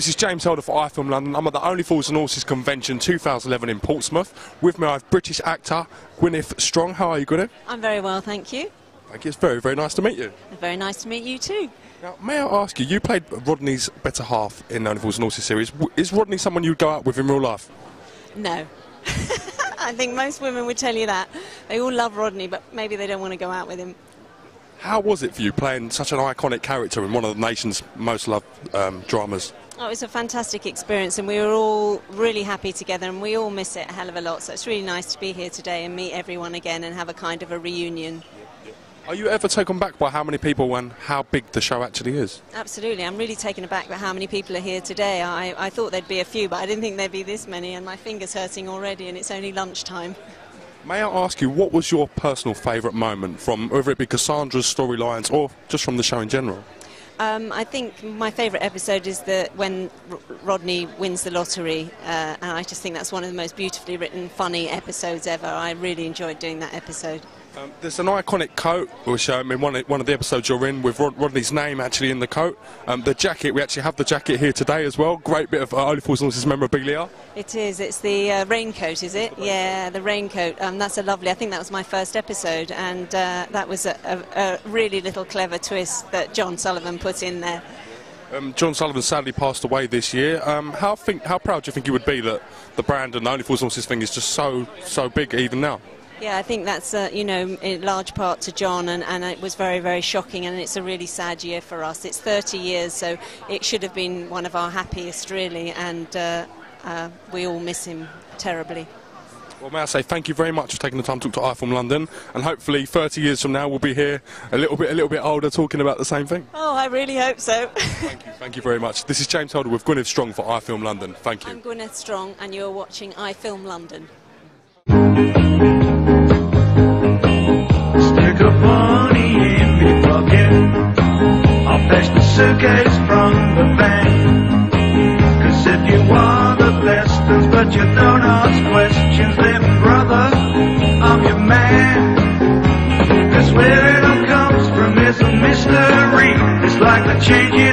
This is James Helder for iFilm London. I'm at the Only Fools and Horses convention 2011 in Portsmouth. With me I have British actor Gwyneth Strong. How are you, Gwyneth? I'm very well, thank you. Thank you. It's very, very nice to meet you. Very nice to meet you too. Now, may I ask you, you played Rodney's better half in the Only Fools and Horses series. Is Rodney someone you'd go out with in real life? No. I think most women would tell you that. They all love Rodney, but maybe they don't want to go out with him. How was it for you playing such an iconic character in one of the nation's most loved dramas? Oh, it was a fantastic experience, and we were all really happy together, and we all miss it a hell of a lot, so it's really nice to be here today and meet everyone again and have a kind of a reunion. Are you ever taken back by how many people and how big the show actually is? Absolutely, I'm really taken aback by how many people are here today. I thought there'd be a few, but I didn't think there'd be this many, and my finger's hurting already, and it's only lunchtime. May I ask you, what was your personal favourite moment from, whether it be Cassandra's storylines or just from the show in general? I think my favourite episode is when Rodney wins the lottery, and I just think that's one of the most beautifully written, funny episodes ever. I really enjoyed doing that episode. There's an iconic coat, which in one of the episodes you're in, with Rodney's name actually in the coat. The jacket, we actually have the jacket here today as well. Great bit of Only Fools and Horses memorabilia. It is. It's the raincoat, is it? Yeah, the raincoat. That's a lovely. I think that was my first episode, and that was a really little clever twist that John Sullivan put in there. John Sullivan sadly passed away this year. How proud do you think you would be that the brand and the Only Fools and Horses thing is just so big even now? Yeah, I think that's, you know, in large part to John, and it was very, very shocking, and it's a really sad year for us. It's 30 years, so it should have been one of our happiest, really, and we all miss him terribly. Well, may I say thank you very much for taking the time to talk to iFilm London, and hopefully 30 years from now we'll be here a little bit older talking about the same thing. Oh, I really hope so. Thank you very much. This is James Helder with Gwyneth Strong for iFilm London. Thank you. I'm Gwyneth Strong, and you're watching iFilm London. Suitcase from the bank, 'cause if you are the best, but you don't ask questions, then brother, I'm your man. 'Cause where it all comes from is a mystery. It's like the change you